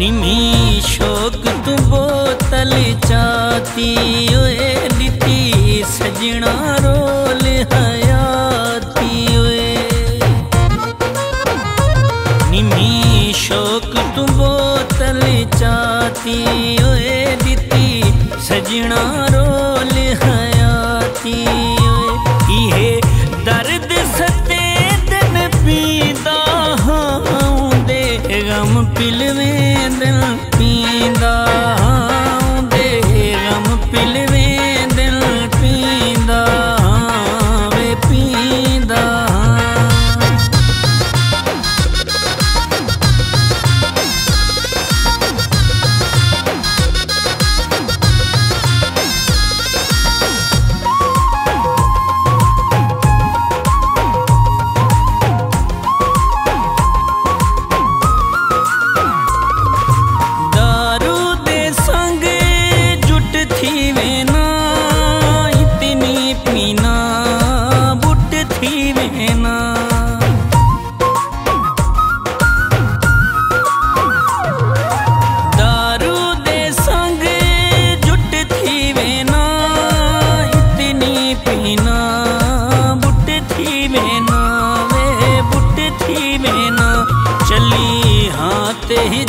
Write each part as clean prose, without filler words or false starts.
निमिषोक तू बोतल चाती ओए लिती सजना रोल हयाती ओए निमिषोक तू बोतल चाती ओए लिती सजना रोल हयाती ओए ये दर्द सते दिन पीदा हाँ दे गम पिलवे दिल पींदा दे गम पिलवे दिल पींदा वे पींदा।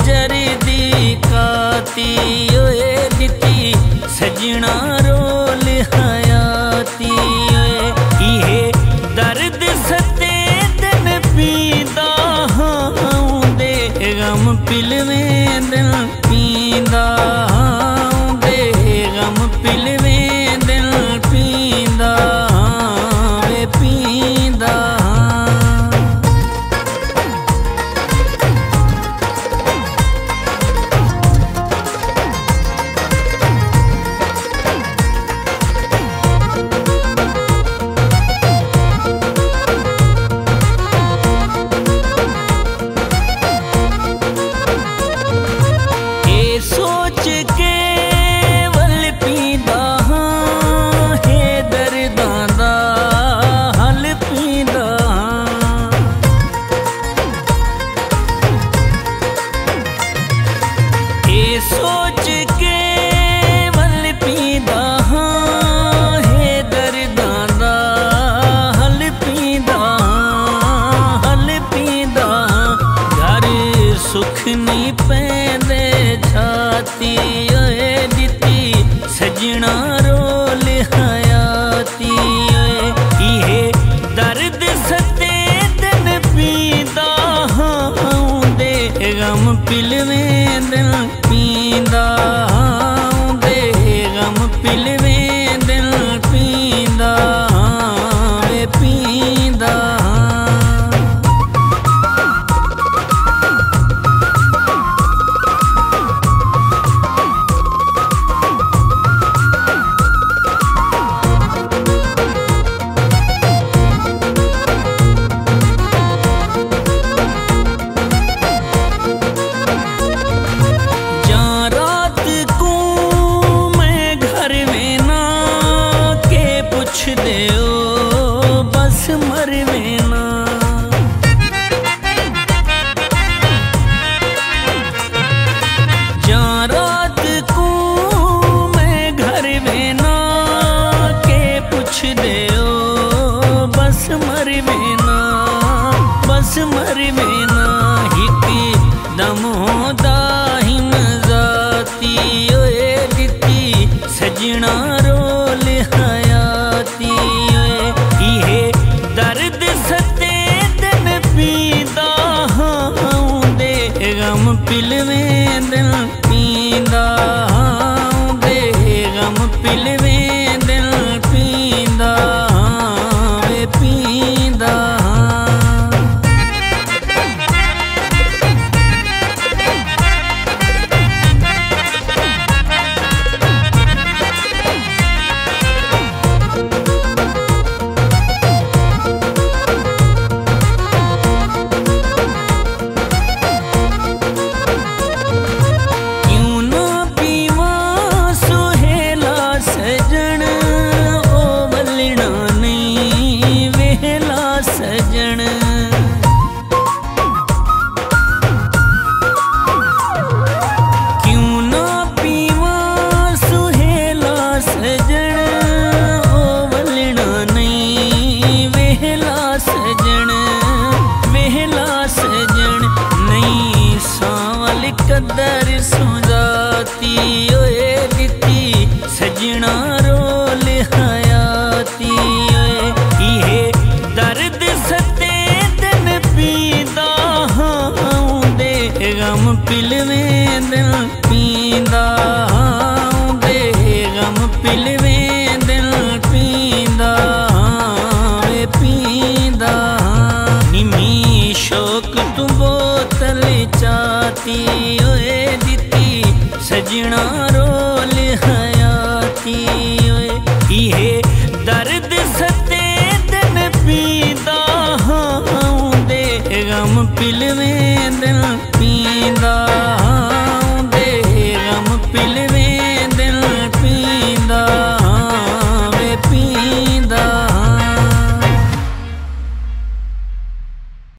जरदी काती ओए दिती सजना रोल हयाती ओए ये दर्द सते दिन पींदा हाँ दे गम पिलवे दिल पींदा हाँ दे गम पिलवे दिल पींदा हाँ वे पींदा। सोच के वल पीदा हाँ है दर्दां दा हल पीदा घर सुख नहीं पैदे जाती ओए दिती सजना रोल हयाती ओए ये दर्द सते दिन पीदा हाँ दे गम पिलवे दिल पींदा हाँ दे गम पिलवे दिल पींदा हाँ वे पींदा। मरवेना हिकी दमोदा ही मजाती ओए दिती सजना रोल हयाती ओए ये दर्द सते दिन पींदा हाँ दे गम पिलवे दिल पींदा हाँ दे गम पिलवे दिल पींदा हाँ वे पींदा। दर्द सते दिन पीदा हाँ दे गम पिलवे दिल।